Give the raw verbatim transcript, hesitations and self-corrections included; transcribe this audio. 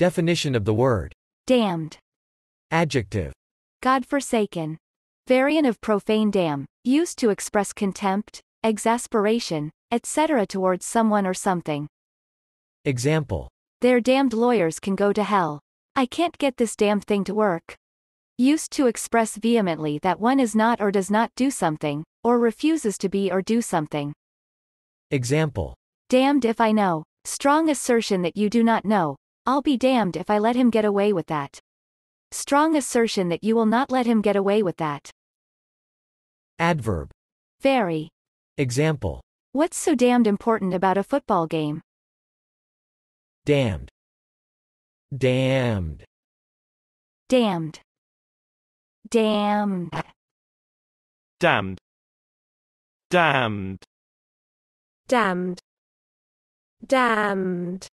Definition of the word. Damned. Adjective. God-forsaken. Variant of profane damn, used to express contempt, exasperation, et cetera towards someone or something. Example. Their damned lawyers can go to hell. I can't get this damn thing to work. Used to express vehemently that one is not or does not do something, or refuses to be or do something. Example. Damned if I know. Strong assertion that you do not know. I'll be damned if I let him get away with that. Strong assertion that you will not let him get away with that. Adverb. Very. Example. What's so damned important about a football game? Damned. Damned. Damned. Damned. Damned. Damned. Damned. Damned.